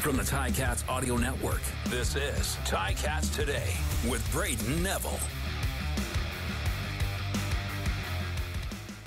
From the Ticats Audio Network, this is Ticats Today with Brayden Neville.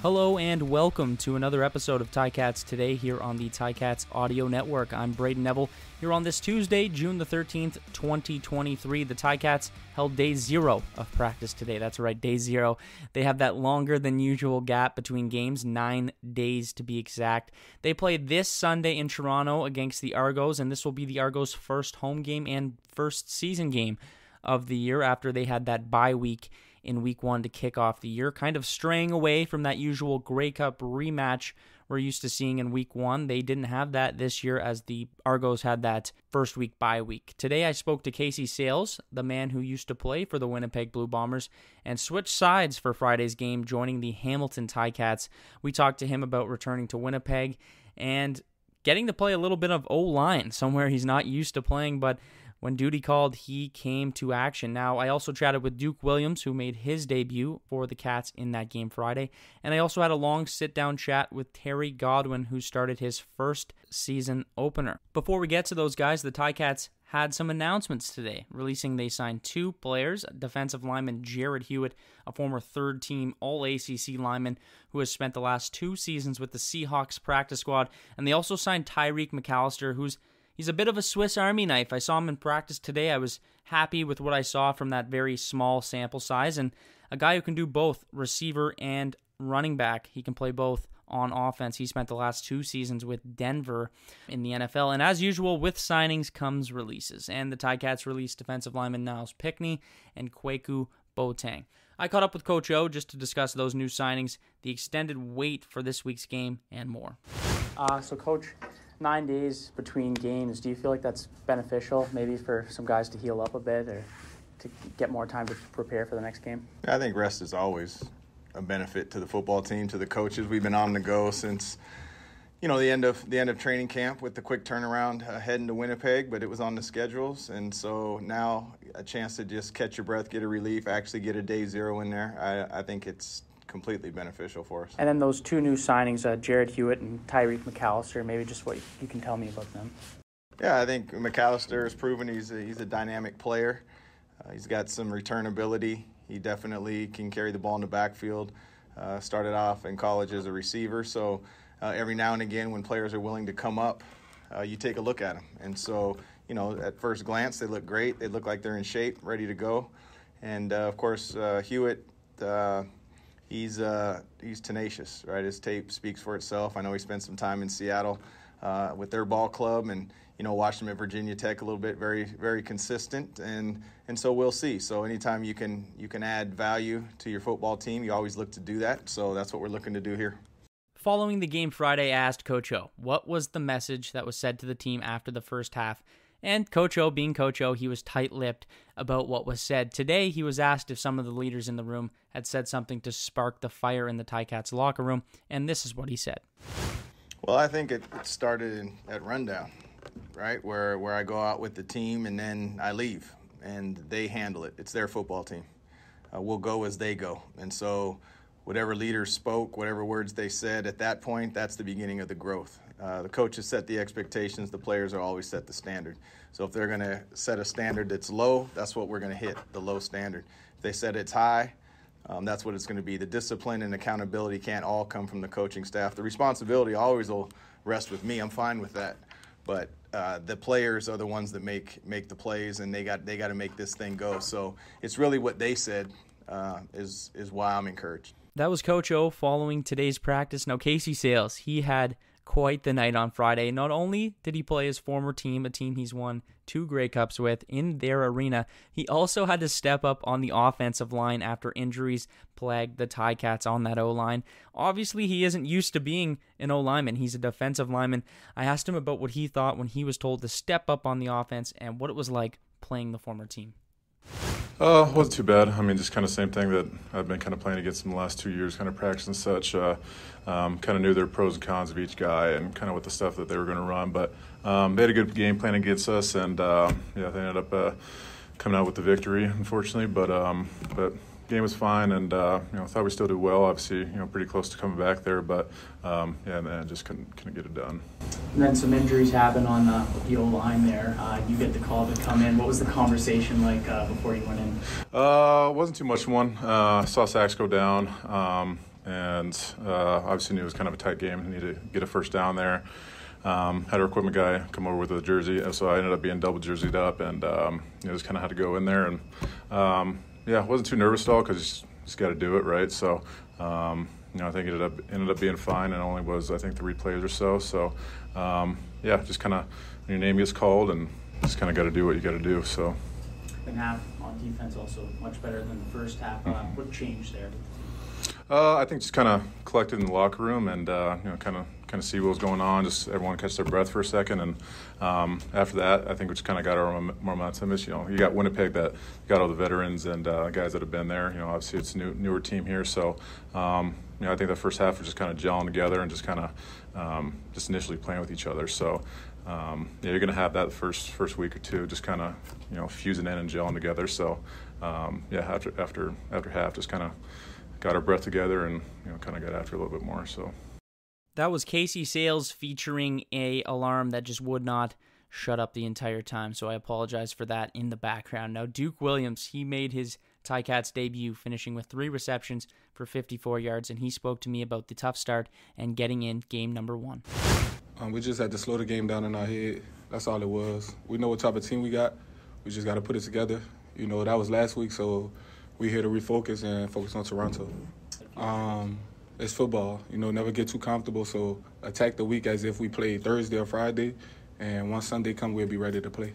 Hello and welcome to another episode of Ticats Today here on the Ticats Audio Network. I'm Brayden Neville. Here on this Tuesday, June the 13th, 2023, the Ticats held day 0 of practice today. That's right, day 0. They have that longer than usual gap between games, 9 days to be exact. They play this Sunday in Toronto against the Argos, and this will be the Argos' first home game and first season game of the year after they had that bye week in Week 1 to kick off the year, kind of straying away from that usual Grey Cup rematch we're used to seeing in Week 1. They didn't have that this year as the Argos had that first week bye week. Today I spoke to Casey Sayles, the man who used to play for the Winnipeg Blue Bombers, and switched sides for Friday's game, joining the Hamilton Tiger-Cats. We talked to him about returning to Winnipeg and getting to play a little bit of O-line, somewhere he's not used to playing, but when duty called, he came to action. Now, I also chatted with Duke Williams, who made his debut for the Cats in that game Friday. And I also had a long sit-down chat with Terry Godwin, who started his first season opener. Before we get to those guys, the Ticats had some announcements today, releasing they signed two players, defensive lineman Jared Hewitt, a former third-team All-ACC lineman who has spent the last two seasons with the Seahawks practice squad. And they also signed Tyreek McAllister, He's a bit of a Swiss Army knife. I saw him in practice today. I was happy with what I saw from that very small sample size, and a guy who can do both receiver and running back. He can play both on offense. He spent the last two seasons with Denver in the NFL, and as usual, with signings comes releases, and the Ticats released defensive lineman Niles Pickney and Kweku Boateng. I caught up with Coach O just to discuss those new signings, the extended wait for this week's game, and more. So, Coach, 9 days between games, do you feel like that's beneficial maybe for some guys to heal up a bit or to get more time to prepare for the next game? I think rest is always a benefit to the football team, to the coaches. We've been on the go since, the end of training camp with the quick turnaround heading to Winnipeg, but it was on the schedules. And so now a chance to just catch your breath, get a relief, actually get a day 0 in there. I think it's completely beneficial for us. And then those two new signings, Jared Hewitt and Tyreek McAllister, maybe just what you can tell me about them. Yeah, I think McAllister has proven he's a dynamic player. He's got some return ability. He definitely can carry the ball in the backfield. Started off in college as a receiver, so every now and again when players are willing to come up, you take a look at them. And so, at first glance they look great. They look like they're in shape, ready to go. And, of course, Hewitt, he's tenacious, right? His tape speaks for itself. I know he spent some time in Seattle with their ball club, and watched him at Virginia Tech a little bit. Very, very consistent, and so we'll see. So anytime you can add value to your football team, you always look to do that. So that's what we're looking to do here. Following the game Friday, I asked Coach O what was the message that was said to the team after the first half. And Coach O, being Coach O, he was tight-lipped about what was said. Today, he was asked if some of the leaders in the room had said something to spark the fire in the Ticats locker room, and this is what he said. Well, I think it started at rundown, right, where I go out with the team and then I leave, and they handle it. It's their football team. We'll go as they go. And so whatever leaders spoke, whatever words they said at that point, that's the beginning of the growth. The coaches set the expectations. The players are always set the standard. So if they're going to set a standard that's low, that's what we're going to hit, the low standard. If they set it's high, that's what it's going to be. The discipline and accountability can't all come from the coaching staff. The responsibility always will rest with me. I'm fine with that. But the players are the ones that make the plays, and they got to make this thing go. So it's really what they said is why I'm encouraged. That was Coach O following today's practice. Now, Casey Sayles, he had quite the night on Friday. Not only did he play his former team, a team he's won 2 Grey Cups with, in their arena, he also had to step up on the offensive line after injuries plagued the Ticats on that O-line. Obviously, he isn't used to being an O-lineman. He's a defensive lineman. I asked him about what he thought when he was told to step up on the offense and what it was like playing the former team. Wasn't too bad. I mean, just kind of same thing that I've been kind of playing against in the last 2 years, kind of practice and such. Kind of knew their pros and cons of each guy and kind of what the stuff that they were going to run. But they had a good game plan against us, and they ended up coming out with the victory, unfortunately. But game was fine, and thought we still did well. Obviously, pretty close to coming back there, but just couldn't get it done. And then some injuries happen on the O line there. You get the call to come in. What was the conversation like before you went in? Wasn't too much one. Saw sacks go down, obviously knew it was kind of a tight game. Needed to get a first down there. Had our equipment guy come over with a jersey, so I ended up being double jerseyed up, and just kind of had to go in there, and wasn't too nervous at all because just got to do it right. So I think it ended up being fine, and only was I think 3 plays or so. So just kind of when your name gets called, and just kind of got to do what you got to do. So. Second half on defense also much better than the first half. What changed there? I think just kind of collected in the locker room, and kind of see what was going on. Just everyone catch their breath for a second, and after that, I think we just kind of got our momentum. You got Winnipeg that got all the veterans and guys that have been there. Obviously it's a newer team here, so I think that first half was just kind of gelling together and just kind of just initially playing with each other. So you're going to have that first week or two, just kind of fusing in and gelling together. So after half, just kind of got our breath together and kind of got after a little bit more. So. That was Casey Sayles featuring an alarm that just would not shut up the entire time, so I apologize for that in the background. Now, Duke Williams, he made his Ticats debut, finishing with 3 receptions for 54 yards, and he spoke to me about the tough start and getting in game number 1. We just had to slow the game down in our head. That's all it was. We know what type of team we got. We just got to put it together. That was last week, so we're here to refocus and focus on Toronto. It's football, never get too comfortable, so attack the week as if we played Thursday or Friday, and once Sunday comes, we'll be ready to play.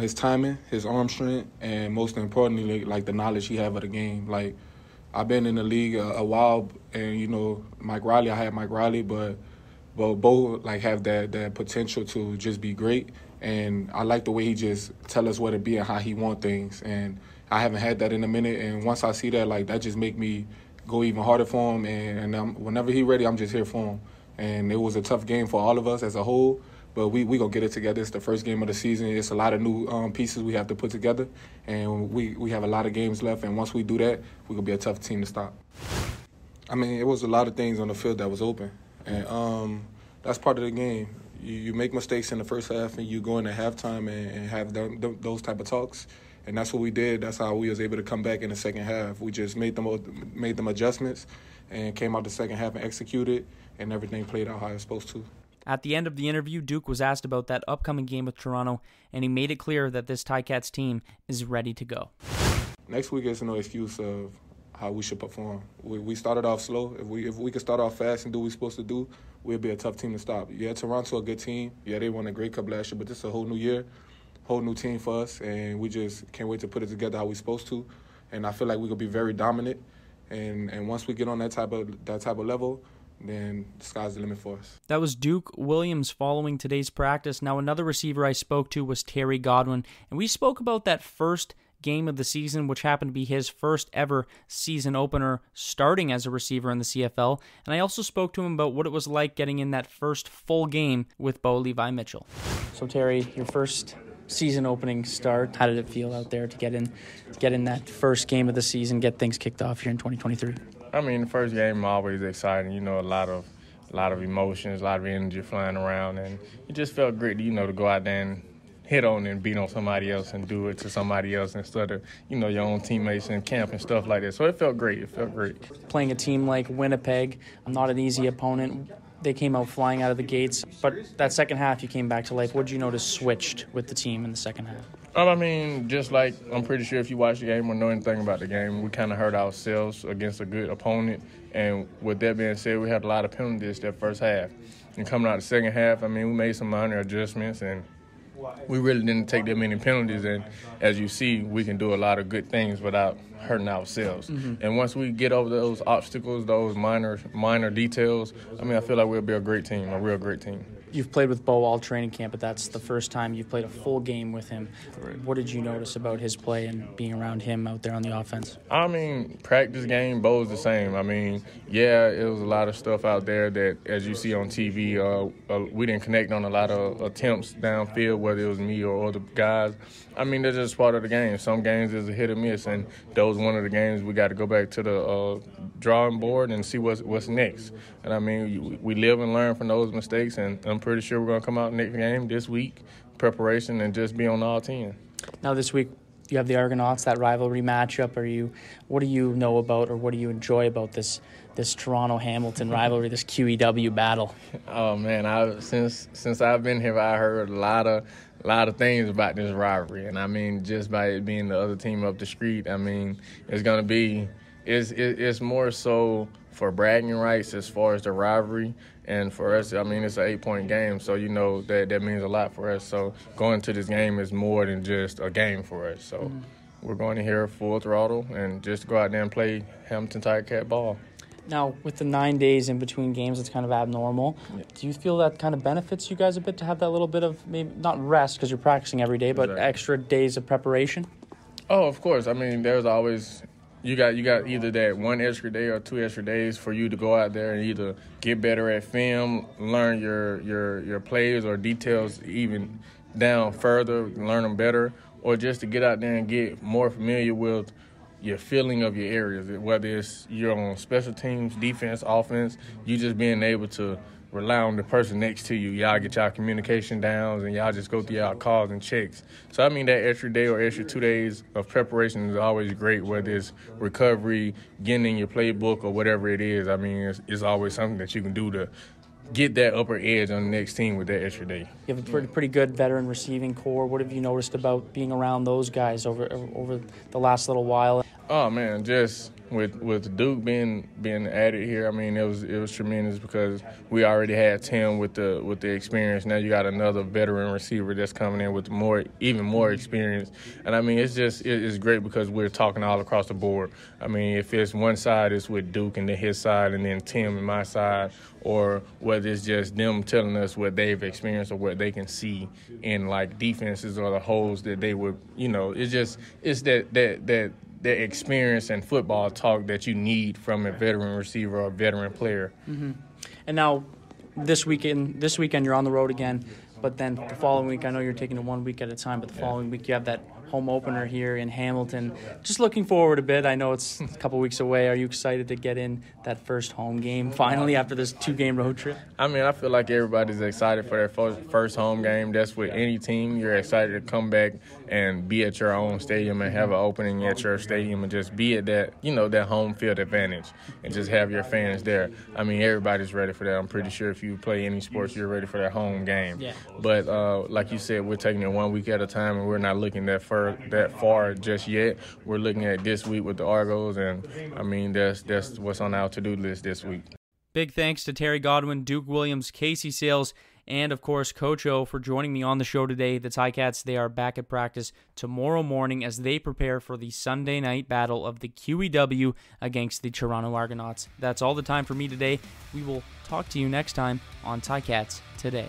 His timing, his arm strength, and most importantly, like the knowledge he have of the game. Like, I've been in the league a while, and, I had Mike Riley, but Bo, have that potential to just be great, and I like the way he just tell us what to be and how he want things, and I haven't had that in a minute, and once I see that, that just make me go even harder for him, and whenever he's ready, I'm just here for him. And it was a tough game for all of us as a whole, but we going to get it together. It's the first game of the season. It's a lot of new pieces we have to put together, and we have a lot of games left, and once we do that, we're going to be a tough team to stop. It was a lot of things on the field that was open, and that's part of the game. You make mistakes in the first half, and you go into halftime and have those type of talks. And that's what we did. That's how we was able to come back in the second half. We just made them adjustments and came out the second half and executed, and everything played out how it was supposed to. At the end of the interview, Duke was asked about that upcoming game with Toronto, and he made it clear that this Ticats team is ready to go. Next week is no excuse of how we should perform. We started off slow. If we could start off fast and do what we're supposed to do, we'd be a tough team to stop. Yeah, Toronto a good team. Yeah, they won a Grey Cup last year, but this is a whole new year. Whole new team for us, and we just can't wait to put it together how we're supposed to. And I feel like we're gonna be very dominant. And once we get on that type of level, then the sky's the limit for us. That was Duke Williams following today's practice. Now another receiver I spoke to was Terry Godwin, and we spoke about that first game of the season, which happened to be his first ever season opener starting as a receiver in the CFL. And I also spoke to him about what it was like getting in that first full game with Bo Levi Mitchell. So Terry, your first season opening start. How did it feel out there to get in that first game of the season, get things kicked off here in 2023? The first game always exciting. A lot of emotions, a lot of energy flying around, and it just felt great, to go out there and hit on and beat on somebody else and do it to somebody else instead of, your own teammates in camp and stuff like that. So it felt great. Playing a team like Winnipeg, not an easy opponent. They came out flying out of the gates, but that second half you came back to life. What did you notice switched with the team in the second half? Just like I'm pretty sure if you watch the game or know anything about the game, we kind of hurt ourselves against a good opponent. And with that being said, we had a lot of penalties that first half. And coming out the second half, we made some minor adjustments, and we really didn't take that many penalties. And as you see, we can do a lot of good things without hurting ourselves. Mm-hmm. And once we get over those obstacles, those minor details, I feel like we'll be a great team, a real great team. You've played with Bo all training camp, but that's the first time you've played a full game with him. Right. What did you notice about his play and being around him out there on the offense? I mean, practice game, Bo's the same. I mean, yeah, it was a lot of stuff out there that, as you see on TV, we didn't connect on a lot of attempts downfield, whether it was me or other guys. I mean, that's just part of the game. Some games is a hit or miss, and those one of the games we got to go back to the drawing board and see what's next. And, I mean, we live and learn from those mistakes, and I'm pretty sure we're going to come out next game this week, preparation, and just be on all 10. Now this week you have the Argonauts, that rivalry matchup. What do you know about, or what do you enjoy about this Toronto-Hamilton rivalry, this QEW battle? Oh, man, since I've been here, I heard a lot of things about this rivalry. And, I mean, just by it being the other team up the street, I mean, it's going to be – it's more so – for bragging rights as far as the rivalry, and for us, I mean, it's an 8-point game, so you know that means a lot for us. So going to this game is more than just a game for us. So We're going in here full throttle and just go out there and play Hamilton Tiger-Cat ball. Now, with the 9 days in between games, it's kind of abnormal. Yeah. Do you feel that kind of benefits you guys a bit to have that little bit of, maybe not rest because you're practicing every day, but Extra days of preparation? Oh, of course. I mean, there's always... You got either that one extra day or two extra days for you to go out there and either get better at film, learn your plays or details even down further, learn them better, or just to get out there and get more familiar with your feeling of your areas, whether it's your own special teams, defense, offense, you just being able to rely on the person next to you. Y'all get y'all communication downs and y'all just go through y'all calls and checks. So, I mean, that extra day or extra 2 days of preparation is always great, whether it's recovery, getting in your playbook or whatever it is. I mean, it's always something that you can do to get that upper edge on the next team with that extra day. You have a pretty good veteran receiving core. What have you noticed about being around those guys over the last little while? Oh, man, just with Duke being added here, I mean, it was tremendous because we already had Tim with the experience. Now you got another veteran receiver that's coming in with even more experience. And, I mean, it's great because we're talking all across the board. I mean, if it's one side, it's with Duke and then his side and then Tim and my side, or whether it's just them telling us what they've experienced or what they can see in, like, defenses or the holes that they would, you know, it's that experience and football talk that you need from a veteran receiver or a veteran player. Mm-hmm. And now this weekend you're on the road again, but then the following week, I know you're taking it 1 week at a time, but the following week you have that home opener here in Hamilton. Just looking forward a bit. I know it's a couple weeks away. Are you excited to get in that first home game finally after this 2-game road trip? I mean, I feel like everybody's excited for their first home game. That's with any team. You're excited to come back and be at your own stadium and have an opening at your stadium and just be at that, you know, that home field advantage and just have your fans there. I mean, everybody's ready for that. I'm pretty sure if you play any sports, you're ready for that home game. Yeah. But like you said, we're taking it 1 week at a time, and we're not looking that far just yet. We're looking at this week with the Argos, and I mean that's what's on our to-do list this week. Big thanks to Terry Godwin, Duke Williams, Casey Sayles, and of course Coach O for joining me on the show today. The Ticats, they are back at practice tomorrow morning as they prepare for the Sunday night battle of the QEW against the Toronto Argonauts. That's all the time for me today. We will talk to you next time on Ticats Today.